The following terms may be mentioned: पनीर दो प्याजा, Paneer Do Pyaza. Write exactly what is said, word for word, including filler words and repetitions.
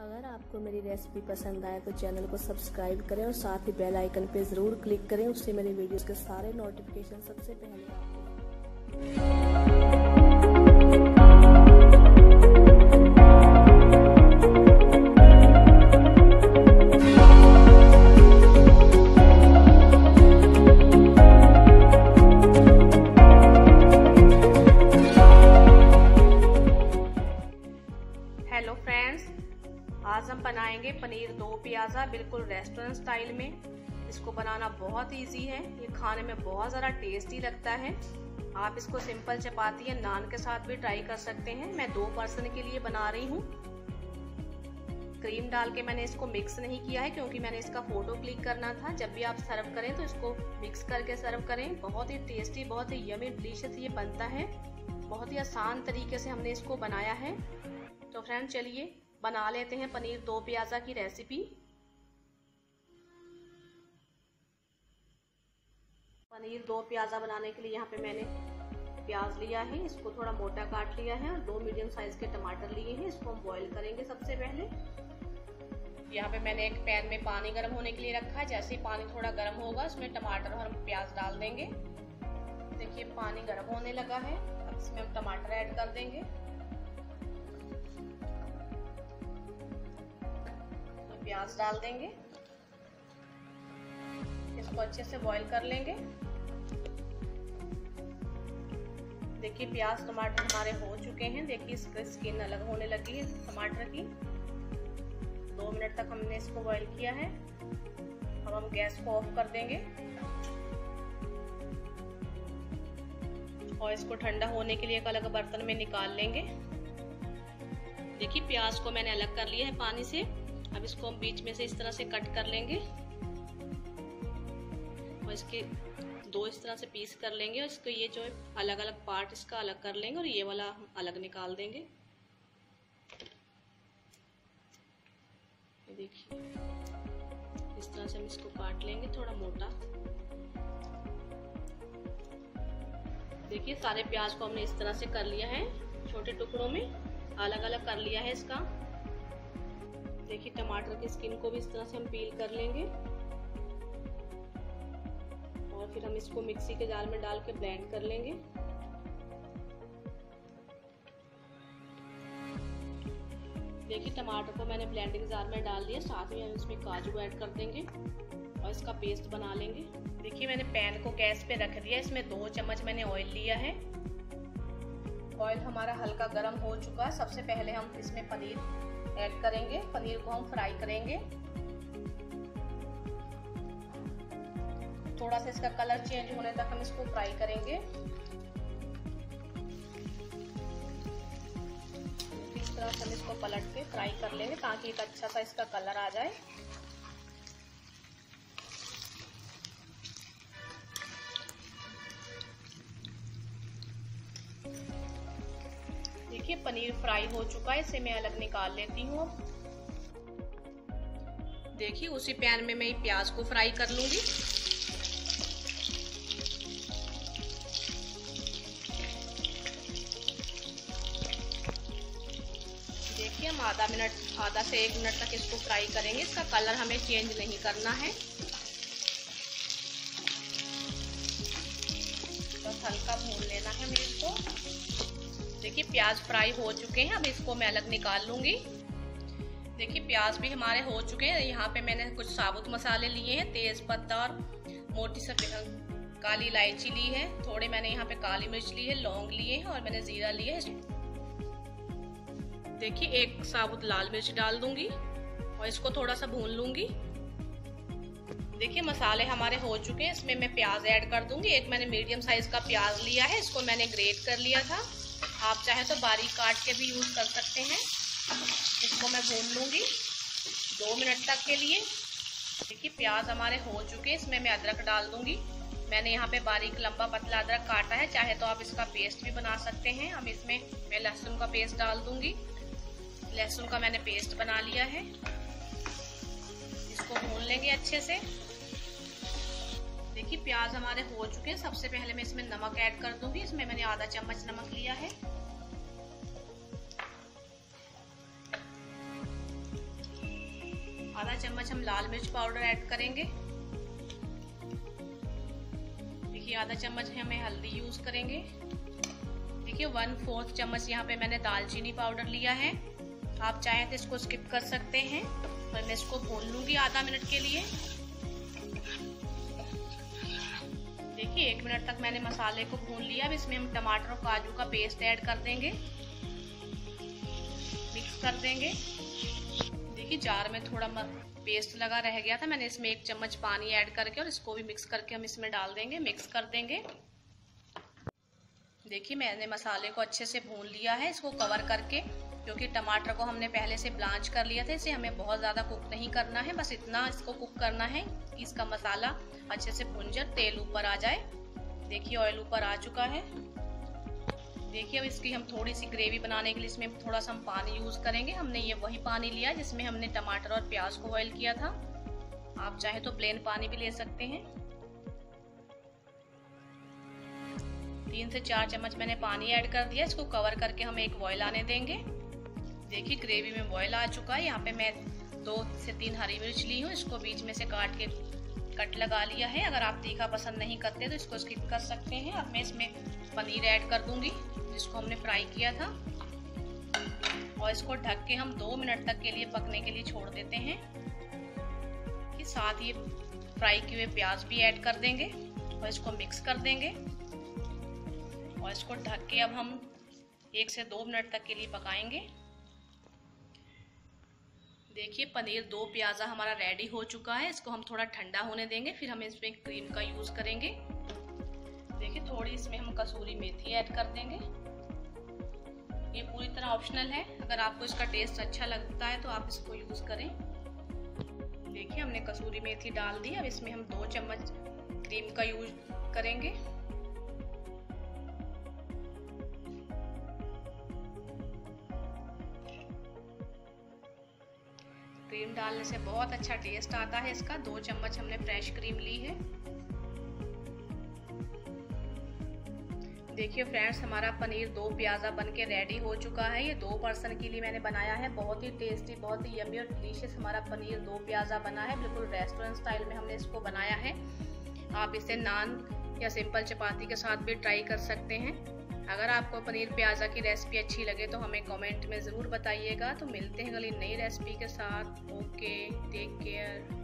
अगर आपको मेरी रेसिपी पसंद आए तो चैनल को सब्सक्राइब करें और साथ ही बेल आइकन पर ज़रूर क्लिक करें, उससे मेरे वीडियोस के सारे नोटिफिकेशन सबसे पहले आपको। हेलो फ्रेंड्स, आज हम बनाएंगे पनीर दो प्याज़ा बिल्कुल रेस्टोरेंट स्टाइल में। इसको बनाना बहुत इजी है, ये खाने में बहुत ज़्यादा टेस्टी लगता है। आप इसको सिंपल चपाती या नान के साथ भी ट्राई कर सकते हैं। मैं दो पर्सन के लिए बना रही हूँ। क्रीम डाल के मैंने इसको मिक्स नहीं किया है क्योंकि मैंने इसका फ़ोटो क्लिक करना था। जब भी आप सर्व करें तो इसको मिक्स करके सर्व करें। बहुत ही टेस्टी, बहुत ही यमी, डिलीशियस ये बनता है। बहुत ही आसान तरीके से हमने इसको बनाया है। तो फ्रेंड चलिए बना लेते हैं पनीर दो प्याज़ा की रेसिपी। पनीर दो प्याज़ा बनाने के लिए यहाँ पे मैंने प्याज लिया है, इसको थोड़ा मोटा काट लिया है, और दो मीडियम साइज के टमाटर लिए हैं। इसको हम बॉईल करेंगे। सबसे पहले यहाँ पे मैंने एक पैन में पानी गर्म होने के लिए रखा है। जैसे ही पानी थोड़ा गर्म होगा उसमें टमाटर और हम प्याज डाल देंगे। देखिए पानी गर्म होने लगा है, अब इसमें हम टमाटर ऐड कर देंगे। प्याज डाल देंगे, इसको अच्छे से बॉईल कर लेंगे। देखिए प्याज टमाटर हमारे हो चुके हैं। देखिए इसकी स्किन अलग होने लगी है टमाटर की। दो मिनट तक हमने इसको बॉईल किया है। अब हम गैस को ऑफ कर देंगे और इसको ठंडा होने के लिए एक अलग बर्तन में निकाल लेंगे। देखिए प्याज को मैंने अलग कर लिया है पानी से। अब इसको हम बीच में से इस तरह से कट कर लेंगे और इसके दो इस तरह से पीस कर लेंगे और इसको ये जो अलग अलग पार्ट इसका अलग कर लेंगे और ये वाला अलग निकाल देंगे। ये देखिए इस तरह से हम इसको काट लेंगे थोड़ा मोटा। देखिए सारे प्याज को हमने इस तरह से कर लिया है, छोटे टुकड़ों में अलग अलग कर लिया है इसका। देखिए टमाटर की स्किन को भी इस तरह से हम पील कर लेंगे और फिर हम इसको मिक्सी के जार में डाल के ब्लेंड कर लेंगे। देखिए टमाटर को मैंने ब्लेंडिंग जार में डाल दिया। साथ में हम इसमें काजू ऐड कर देंगे और इसका पेस्ट बना लेंगे। देखिए मैंने पैन को गैस पे रख दिया। इसमें दो चम्मच मैंने ऑयल लिया है। ऑयल हमारा हल्का गर्म हो चुका है। सबसे पहले हम इसमें पनीर ऐड करेंगे। पनीर को हम फ्राई करेंगे। थोड़ा सा इसका कलर चेंज होने तक हम इसको फ्राई करेंगे। इस तरह से हम इसको पलट के फ्राई कर लेंगे ताकि एक अच्छा सा इसका कलर आ जाए। पनीर फ्राई हो चुका है, इसे मैं अलग निकाल लेती हूँ। देखिए उसी पैन में मैं प्याज को फ्राई कर लूंगी। देखिए हम आधा मिनट आधा से एक मिनट तक इसको फ्राई करेंगे। इसका कलर हमें चेंज नहीं करना है, बस हल्का भून लेना है हमें इसको। देखिए प्याज फ्राई हो चुके हैं, अब इसको मैं अलग निकाल लूँगी। देखिए प्याज भी हमारे हो चुके हैं। यहाँ पे मैंने कुछ साबुत मसाले लिए हैं, तेज़ पत्ता और मोटी सफेद काली इलायची ली है। थोड़े मैंने यहाँ पे काली मिर्च ली है, लौंग लिए हैं और मैंने जीरा लिया है। देखिए एक साबुत लाल मिर्च डाल दूंगी और इसको थोड़ा सा भून लूँगी। देखिए मसाले हमारे हो चुके हैं। इसमें मैं प्याज ऐड कर दूँगी। एक मैंने मीडियम साइज का प्याज लिया है, इसको मैंने ग्रेट कर लिया था। आप चाहे तो बारीक काट के भी यूज़ कर सकते हैं। इसको मैं भून लूँगी दो मिनट तक के लिए। देखिए प्याज हमारे हो चुके हैं। इसमें मैं अदरक डाल दूँगी। मैंने यहाँ पे बारीक लंबा पतला अदरक काटा है, चाहे तो आप इसका पेस्ट भी बना सकते हैं। अब इसमें मैं लहसुन का पेस्ट डाल दूँगी। लहसुन का मैंने पेस्ट बना लिया है, इसको भून लेंगे अच्छे से। देखिए प्याज हमारे हो चुके हैं। सबसे पहले मैं इसमें नमक ऐड कर दूंगी। इसमें मैंने आधा चम्मच नमक लिया है। आधा चम्मच हम लाल मिर्च पाउडर ऐड करेंगे। देखिए आधा चम्मच हमें हल्दी यूज करेंगे। देखिए वन फोर्थ चम्मच यहाँ पे मैंने दालचीनी पाउडर लिया है, आप चाहें तो इसको स्किप कर सकते हैं, पर मैं इसको भून लूंगी आधा मिनट के लिए। देखिए एक मिनट तक मैंने मसाले को भून लिया। अब इसमें हम टमाटर और काजू का पेस्ट ऐड कर देंगे, मिक्स कर देंगे। देखिए जार में थोड़ा पेस्ट लगा रह गया था, मैंने इसमें एक चम्मच पानी ऐड करके और इसको भी मिक्स करके हम इसमें डाल देंगे, मिक्स कर देंगे। देखिए मैंने मसाले को अच्छे से भून लिया है इसको कवर करके, क्योंकि टमाटर को हमने पहले से ब्लांच कर लिया था, इसे हमें बहुत ज़्यादा कुक नहीं करना है, बस इतना इसको कुक करना है कि इसका मसाला अच्छे से भुन जाए, तेल ऊपर आ जाए। देखिए ऑयल ऊपर आ चुका है। देखिए अब इसकी हम थोड़ी सी ग्रेवी बनाने के लिए इसमें थोड़ा सा हम पानी यूज़ करेंगे। हमने ये वही पानी लिया जिसमें हमने टमाटर और प्याज को बॉयल किया था, आप चाहे तो प्लेन पानी भी ले सकते हैं। तीन से चार चम्मच मैंने पानी ऐड कर दिया, इसको कवर करके हम एक बॉयल आने देंगे। देखिए ग्रेवी में बॉयल आ चुका है। यहाँ पे मैं दो से तीन हरी मिर्च ली हूँ, इसको बीच में से काट के कट लगा लिया है। अगर आप तीखा पसंद नहीं करते तो इसको स्किप कर सकते हैं। अब मैं इसमें पनीर ऐड कर दूंगी जिसको हमने फ्राई किया था, और इसको ढक के हम दो मिनट तक के लिए पकने के लिए छोड़ देते हैं। कि साथ ही फ्राई किए हुए प्याज भी ऐड कर देंगे और इसको मिक्स कर देंगे और इसको ढक के अब हम एक से दो मिनट तक के लिए पकाएंगे। देखिए पनीर दो प्याज़ा हमारा रेडी हो चुका है। इसको हम थोड़ा ठंडा होने देंगे, फिर हम इसमें क्रीम का यूज़ करेंगे। देखिए थोड़ी इसमें हम कसूरी मेथी ऐड कर देंगे। ये पूरी तरह ऑप्शनल है, अगर आपको इसका टेस्ट अच्छा लगता है तो आप इसको यूज़ करें। देखिए हमने कसूरी मेथी डाल दी। अब इसमें हम दो चम्मच क्रीम का यूज करेंगे। क्रीम डालने से बहुत अच्छा टेस्ट आता है इसका। दो चम्मच हमने फ्रेश क्रीम ली है। देखिए फ्रेंड्स हमारा पनीर दो प्याज़ा बनके रेडी हो चुका है। ये दो पर्सन के लिए मैंने बनाया है। बहुत ही टेस्टी, बहुत ही यम्मी और डिलीशियस हमारा पनीर दो प्याज़ा बना है। बिल्कुल रेस्टोरेंट स्टाइल में हमने इसको बनाया है। आप इसे नान या सिंपल चपाती के साथ भी ट्राई कर सकते हैं। अगर आपको पनीर प्याज़ा की रेसिपी अच्छी लगे तो हमें कमेंट में ज़रूर बताइएगा। तो मिलते हैं अगली नई रेसिपी के साथ। Okay, take care.